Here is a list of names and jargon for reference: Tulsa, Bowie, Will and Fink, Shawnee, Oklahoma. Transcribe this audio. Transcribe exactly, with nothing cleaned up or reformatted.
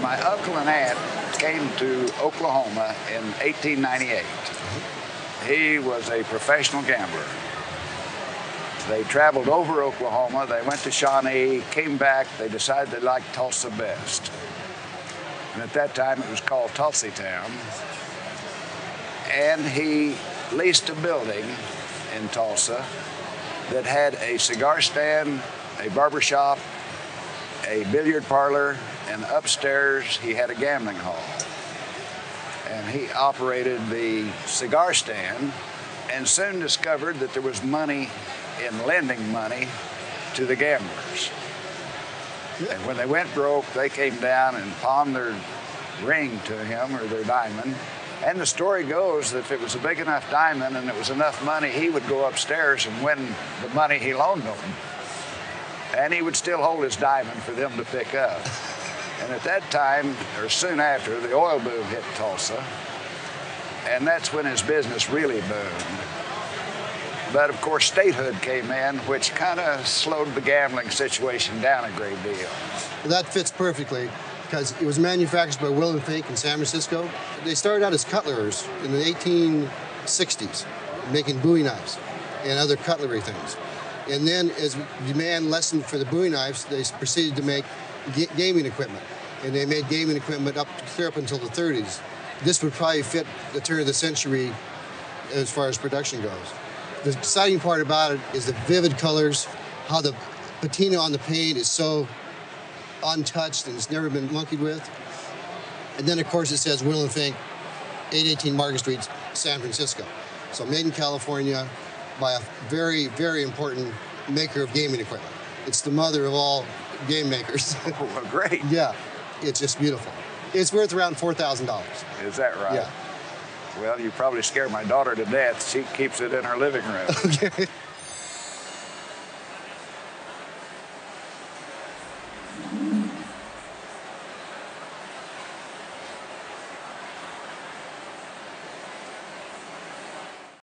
My uncle and aunt came to Oklahoma in eighteen ninety-eight. He was a professional gambler. They traveled over Oklahoma, they went to Shawnee, came back, they decided they liked Tulsa best. And at that time it was called Tulsa Town. And he leased a building in Tulsa that had a cigar stand, a barber shop, a billiard parlor, and upstairs he had a gambling hall. And he operated the cigar stand and soon discovered that there was money in lending money to the gamblers. And when they went broke, they came down and pawned their ring to him, or their diamond. And the story goes that if it was a big enough diamond and it was enough money, he would go upstairs and win the money he loaned them. And he would still hold his diamond for them to pick up. And at that time, or soon after, the oil boom hit Tulsa. And that's when his business really boomed. But of course, statehood came in, which kind of slowed the gambling situation down a great deal. That fits perfectly, because it was manufactured by Will and Fink in San Francisco. They started out as cutlers in the eighteen sixties, making Bowie knives and other cutlery things. And then as demand lessened for the Bowie knives, they proceeded to make gaming equipment. And they made gaming equipment up clear up until the thirties. This would probably fit the turn of the century as far as production goes. The exciting part about it is the vivid colors, how the patina on the paint is so untouched and it's never been monkeyed with. And then, of course, it says Will and Fink, eight eighteen Market Street, San Francisco. So made in California by a very, very important maker of gaming equipment. It's the mother of all game makers. Oh, well, great. Yeah, it's just beautiful. It's worth around four thousand dollars. Is that right? Yeah. Well, you probably scared my daughter to death. She keeps it in her living room. Okay.